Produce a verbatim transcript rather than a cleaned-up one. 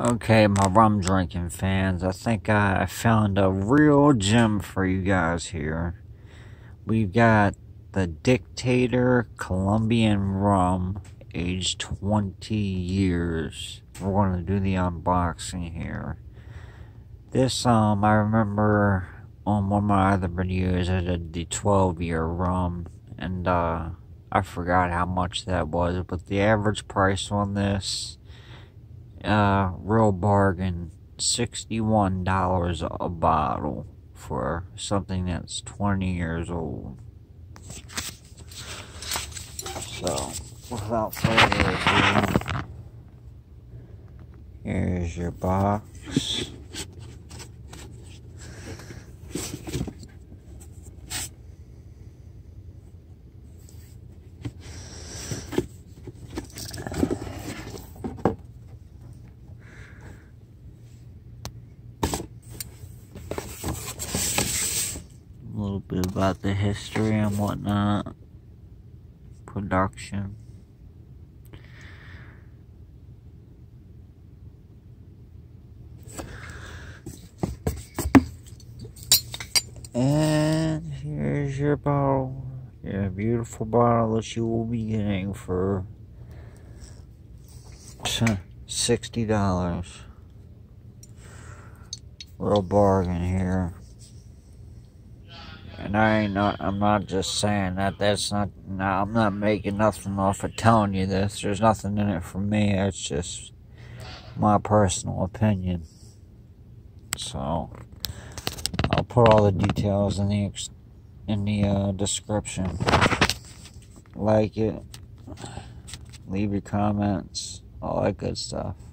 Okay, my rum drinking fans, I think I found a real gem for you guys here. We've got the Dictador Colombian Rum, aged twenty years. We're going to do the unboxing here. This, um, I remember on one of my other videos, I did the twelve year rum, and uh, I forgot how much that was, but the average price on this, uh real bargain, sixty-one dollars a bottle for something that's twenty years old. So without further ado, here's your box. Bit about the history and whatnot, production. And here's your bottle, your beautiful bottle that you will be getting for sixty dollars. Real bargain here. And I ain't not, I'm not just saying that, that's not, no, I'm not making nothing off of telling you this. There's nothing in it for me, it's just my personal opinion. So, I'll put all the details in the, in the uh, description. Like it, leave your comments, all that good stuff.